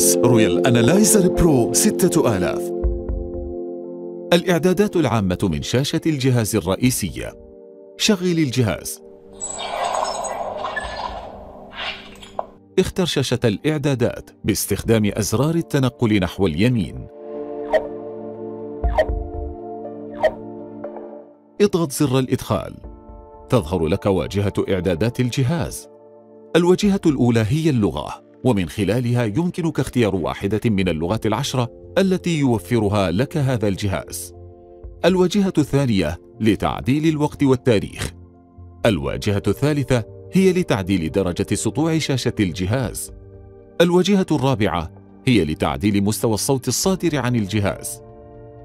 أساس رويال أنالايزر برو 6000. الإعدادات العامة من شاشة الجهاز الرئيسية. شغل الجهاز. اختر شاشة الإعدادات باستخدام أزرار التنقل نحو اليمين. اضغط زر الإدخال. تظهر لك واجهة إعدادات الجهاز. الواجهة الأولى هي اللغة، ومن خلالها يمكنك اختيار واحدة من اللغات العشرة التي يوفرها لك هذا الجهاز. الواجهة الثانية لتعديل الوقت والتاريخ. الواجهة الثالثة هي لتعديل درجة سطوع شاشة الجهاز. الواجهة الرابعة هي لتعديل مستوى الصوت الصادر عن الجهاز.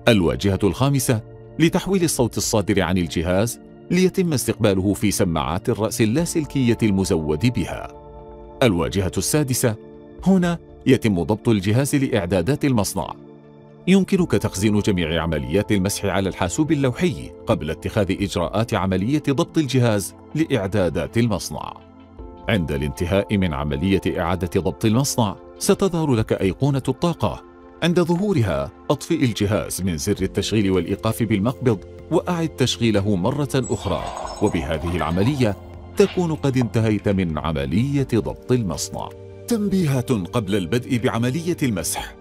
الواجهة الخامسة لتحويل الصوت الصادر عن الجهاز ليتم استقباله في سماعات الرأس اللاسلكية المزود بها. الواجهة السادسة، هنا يتم ضبط الجهاز لإعدادات المصنع. يمكنك تخزين جميع عمليات المسح على الحاسوب اللوحي قبل اتخاذ إجراءات عملية ضبط الجهاز لإعدادات المصنع. عند الانتهاء من عملية إعادة ضبط المصنع، ستظهر لك أيقونة الطاقة. عند ظهورها، أطفئ الجهاز من زر التشغيل والإيقاف بالمقبض وأعد تشغيله مرة أخرى، وبهذه العملية تكون قد انتهيت من عملية ضبط المصنع. تنبيهات قبل البدء بعملية المسح.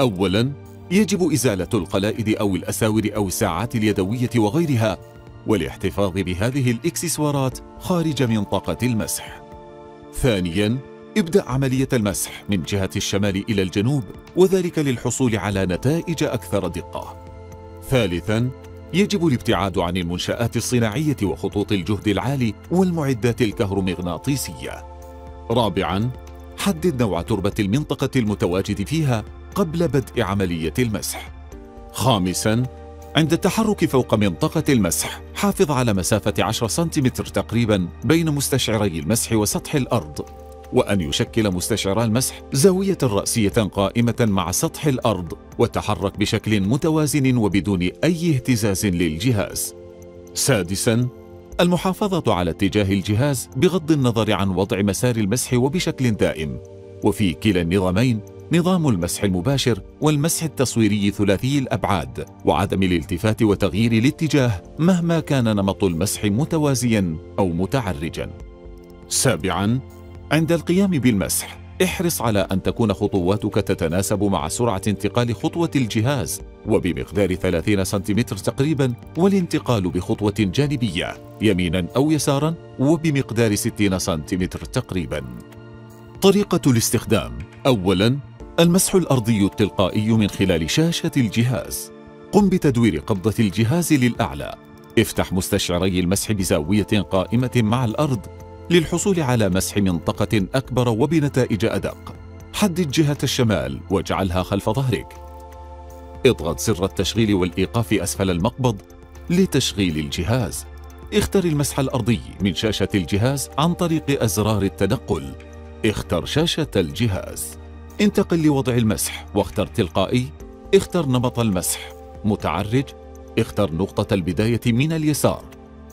أولاً، يجب إزالة القلائد أو الأساور أو الساعات اليدوية وغيرها، والاحتفاظ بهذه الإكسسوارات خارج منطقة المسح. ثانياً، ابدأ عملية المسح من جهة الشمال إلى الجنوب، وذلك للحصول على نتائج أكثر دقة. ثالثاً، يجب الابتعاد عن المنشآت الصناعية وخطوط الجهد العالي والمعدات الكهرومغناطيسية. رابعاً، حدد نوع تربة المنطقة المتواجد فيها قبل بدء عملية المسح. خامساً، عند التحرك فوق منطقة المسح، حافظ على مسافة 10 سنتيمتر تقريباً بين مستشعري المسح وسطح الأرض، وأن يشكل مستشعر المسح زاوية رأسية قائمة مع سطح الأرض، وتحرك بشكل متوازن وبدون أي اهتزاز للجهاز. سادساً، المحافظة على اتجاه الجهاز بغض النظر عن وضع مسار المسح وبشكل دائم. وفي كلا النظامين، نظام المسح المباشر والمسح التصويري ثلاثي الأبعاد، وعدم الالتفات وتغيير الاتجاه مهما كان نمط المسح متوازياً أو متعرجاً. سابعاً، عند القيام بالمسح، احرص على أن تكون خطواتك تتناسب مع سرعة انتقال خطوة الجهاز، وبمقدار 30 سنتيمتر تقريباً، والانتقال بخطوة جانبية يميناً أو يساراً وبمقدار 60 سنتيمتر تقريباً. طريقة الاستخدام. أولاً، المسح الأرضي التلقائي من خلال شاشة الجهاز. قم بتدوير قبضة الجهاز للأعلى. افتح مستشعري المسح بزاوية قائمة مع الأرض للحصول على مسح منطقة أكبر وبنتائج أدق. حدد جهة الشمال واجعلها خلف ظهرك. اضغط زر التشغيل والإيقاف أسفل المقبض لتشغيل الجهاز. اختر المسح الأرضي من شاشة الجهاز عن طريق أزرار التنقل. اختر شاشة الجهاز. انتقل لوضع المسح واختر تلقائي. اختر نمط المسح متعرج. اختر نقطة البداية من اليسار.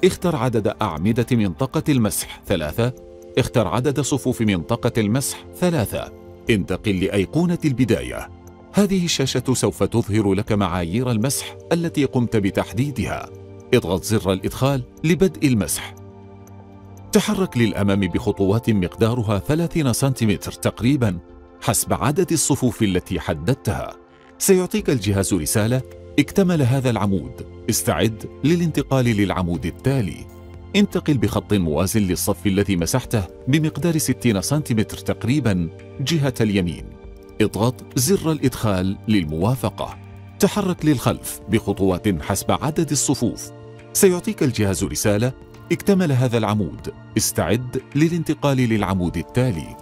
اختر عدد أعمدة منطقة المسح 3. اختر عدد صفوف منطقة المسح 3. انتقل لأيقونة البداية. هذه الشاشة سوف تظهر لك معايير المسح التي قمت بتحديدها. اضغط زر الإدخال لبدء المسح. تحرك للأمام بخطوات مقدارها 30 سنتيمتر تقريباً حسب عدد الصفوف التي حددتها. سيعطيك الجهاز رسالة: اكتمل هذا العمود، استعد للانتقال للعمود التالي. انتقل بخط موازٍ للصف الذي مسحته بمقدار 60 سنتيمتر تقريباً جهة اليمين. اضغط زر الإدخال للموافقة. تحرك للخلف بخطوات حسب عدد الصفوف. سيعطيك الجهاز رسالة: اكتمل هذا العمود، استعد للانتقال للعمود التالي.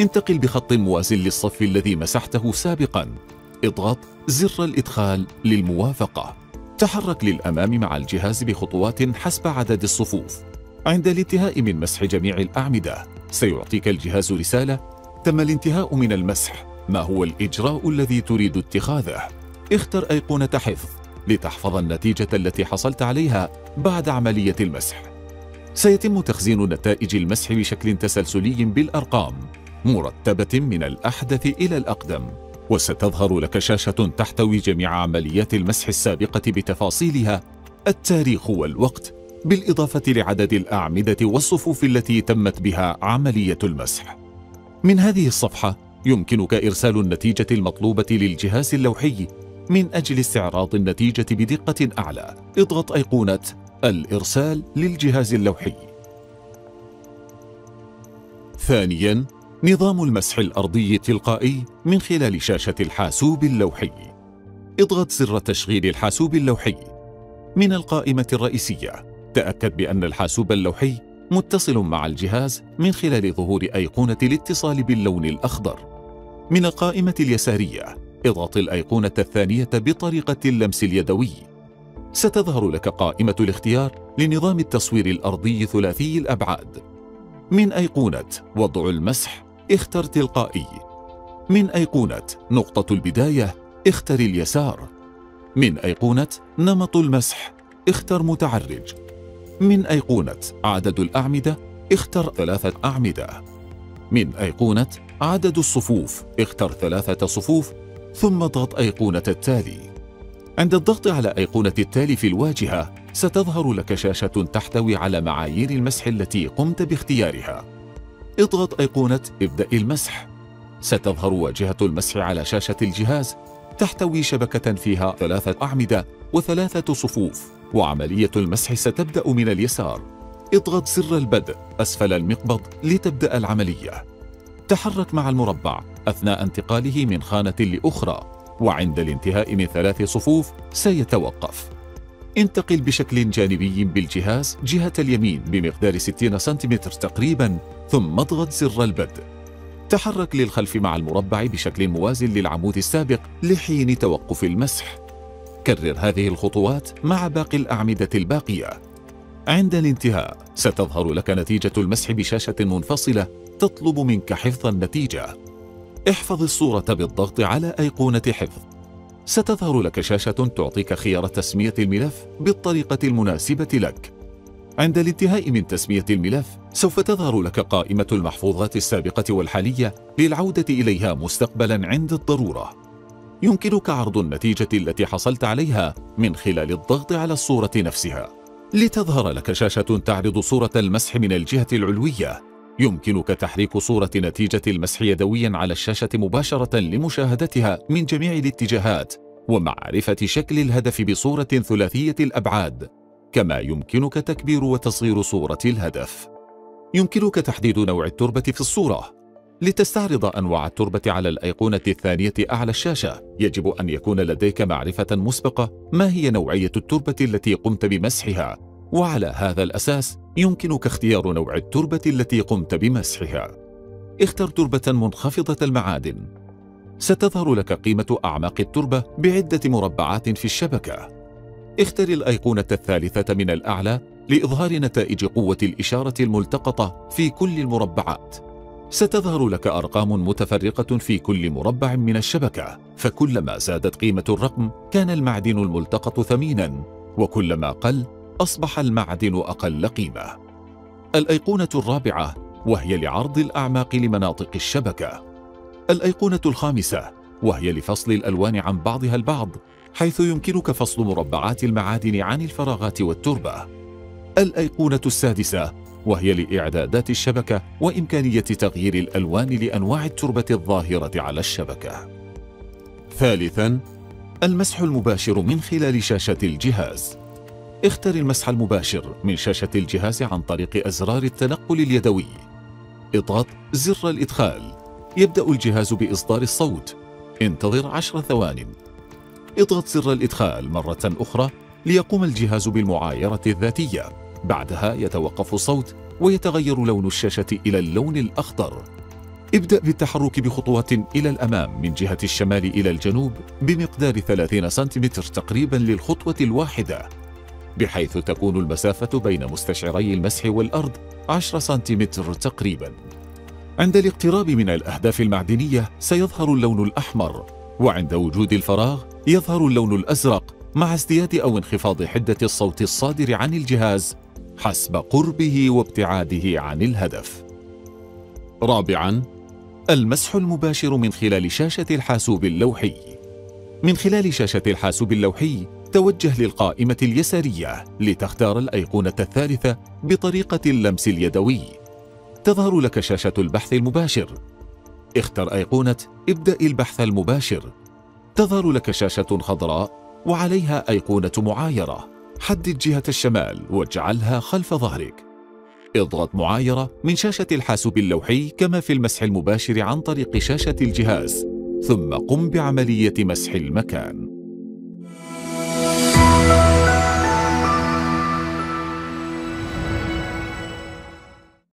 انتقل بخط موازٍ للصف الذي مسحته سابقاً. اضغط زر الإدخال للموافقة. تحرك للأمام مع الجهاز بخطوات حسب عدد الصفوف. عند الانتهاء من مسح جميع الأعمدة، سيعطيك الجهاز رسالة: تم الانتهاء من المسح، ما هو الإجراء الذي تريد اتخاذه؟ اختر أيقونة حفظ لتحفظ النتيجة التي حصلت عليها بعد عملية المسح. سيتم تخزين نتائج المسح بشكل تسلسلي بالأرقام. مرتبة من الأحدث إلى الأقدم، وستظهر لك شاشة تحتوي جميع عمليات المسح السابقة بتفاصيلها، التاريخ والوقت، بالإضافة لعدد الأعمدة والصفوف التي تمت بها عملية المسح. من هذه الصفحة يمكنك إرسال النتيجة المطلوبة للجهاز اللوحي من أجل استعراض النتيجة بدقة أعلى. اضغط أيقونة الإرسال للجهاز اللوحي. ثانياً، نظام المسح الأرضي التلقائي من خلال شاشة الحاسوب اللوحي. اضغط زر تشغيل الحاسوب اللوحي. من القائمة الرئيسية، تأكد بأن الحاسوب اللوحي متصل مع الجهاز من خلال ظهور أيقونة الاتصال باللون الأخضر. من القائمة اليسارية، اضغط الأيقونة الثانية بطريقة اللمس اليدوي. ستظهر لك قائمة الاختيار لنظام التصوير الأرضي ثلاثي الأبعاد. من أيقونة وضع المسح، اختر تلقائي. من أيقونة نقطة البداية، اختر اليسار. من أيقونة نمط المسح، اختر متعرج. من أيقونة عدد الأعمدة، اختر 3 أعمدة. من أيقونة عدد الصفوف، اختر 3 صفوف، ثم اضغط أيقونة التالي. عند الضغط على أيقونة التالي في الواجهة، ستظهر لك شاشة تحتوي على معايير المسح التي قمت باختيارها. اضغط أيقونة ابدأ المسح. ستظهر واجهة المسح على شاشة الجهاز، تحتوي شبكة فيها 3 أعمدة و3 صفوف، وعملية المسح ستبدأ من اليسار. اضغط زر البدء أسفل المقبض لتبدأ العملية. تحرك مع المربع أثناء انتقاله من خانة لأخرى، وعند الانتهاء من 3 صفوف سيتوقف. انتقل بشكل جانبي بالجهاز جهة اليمين بمقدار 60 سنتيمتر تقريباً، ثم اضغط زر البدء. تحرك للخلف مع المربع بشكل موازٍ للعمود السابق لحين توقف المسح. كرر هذه الخطوات مع باقي الأعمدة الباقية. عند الانتهاء ستظهر لك نتيجة المسح بشاشة منفصلة تطلب منك حفظ النتيجة. احفظ الصورة بالضغط على أيقونة حفظ. ستظهر لك شاشة تعطيك خيار تسمية الملف بالطريقة المناسبة لك. عند الانتهاء من تسمية الملف، سوف تظهر لك قائمة المحفوظات السابقة والحالية للعودة إليها مستقبلاً عند الضرورة. يمكنك عرض النتيجة التي حصلت عليها من خلال الضغط على الصورة نفسها. لتظهر لك شاشة تعرض صورة المسح من الجهة العلوية، يمكنك تحريك صورة نتيجة المسح يدوياً على الشاشة مباشرة لمشاهدتها من جميع الاتجاهات ومعرفة شكل الهدف بصورة ثلاثية الأبعاد، كما يمكنك تكبير وتصغير صورة الهدف. يمكنك تحديد نوع التربة في الصورة. لتستعرض أنواع التربة على الأيقونة الثانية أعلى الشاشة، يجب أن يكون لديك معرفة مسبقة ما هي نوعية التربة التي قمت بمسحها، وعلى هذا الأساس يمكنك اختيار نوع التربة التي قمت بمسحها. اختر تربة منخفضة المعادن. ستظهر لك قيمة أعماق التربة بعدة مربعات في الشبكة. اختر الأيقونة الثالثة من الأعلى لإظهار نتائج قوة الإشارة الملتقطة في كل المربعات. ستظهر لك أرقام متفرقة في كل مربع من الشبكة، فكلما زادت قيمة الرقم كان المعدن الملتقط ثميناً، وكلما قل أصبح المعدن أقل قيمة. الأيقونة الرابعة، وهي لعرض الأعماق لمناطق الشبكة. الأيقونة الخامسة، وهي لفصل الألوان عن بعضها البعض، حيث يمكنك فصل مربعات المعادن عن الفراغات والتربة. الأيقونة السادسة، وهي لإعدادات الشبكة وإمكانية تغيير الألوان لأنواع التربة الظاهرة على الشبكة. ثالثاً، المسح المباشر من خلال شاشة الجهاز. اختر المسح المباشر من شاشة الجهاز عن طريق أزرار التنقل اليدوي. اضغط زر الإدخال. يبدأ الجهاز بإصدار الصوت. انتظر 10 ثوانٍ. اضغط زر الإدخال مرة أخرى ليقوم الجهاز بالمعايرة الذاتية. بعدها يتوقف الصوت ويتغير لون الشاشة إلى اللون الأخضر. ابدأ بالتحرك بخطوات إلى الأمام من جهة الشمال إلى الجنوب بمقدار 30 سنتيمتر تقريباً للخطوة الواحدة، بحيث تكون المسافة بين مستشعري المسح والأرض 10 سنتيمتر تقريباً. عند الاقتراب من الأهداف المعدنية سيظهر اللون الأحمر، وعند وجود الفراغ يظهر اللون الأزرق مع ازدياد أو انخفاض حدة الصوت الصادر عن الجهاز حسب قربه وابتعاده عن الهدف. رابعاً، المسح المباشر من خلال شاشة الحاسوب اللوحي. من خلال شاشة الحاسوب اللوحي توجه للقائمة اليسارية لتختار الأيقونة الثالثة بطريقة اللمس اليدوي. تظهر لك شاشة البحث المباشر. اختر أيقونة ابدأ البحث المباشر. تظهر لك شاشة خضراء وعليها أيقونة معايرة. حدد جهة الشمال واجعلها خلف ظهرك. اضغط معايرة من شاشة الحاسوب اللوحي كما في المسح المباشر عن طريق شاشة الجهاز، ثم قم بعملية مسح المكان.